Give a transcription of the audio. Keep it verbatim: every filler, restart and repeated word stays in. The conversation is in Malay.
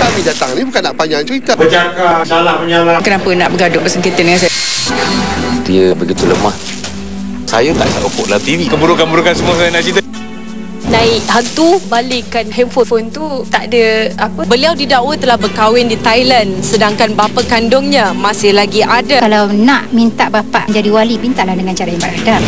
Kami datang ni bukan nak panjang cerita. Bercakap salah menyalah. Kenapa nak bergaduh bersengketa dengan saya? Dia begitu lemah. Saya tak nak opoklah T V. Keburukan-keburukan semua saya nak cerita. Naik hantu, balikkan handphone tu, tak ada apa. Beliau didakwa telah berkahwin di Thailand, sedangkan bapa kandungnya masih lagi ada. Kalau nak minta bapa menjadi wali, mintalah dengan cara yang beradab.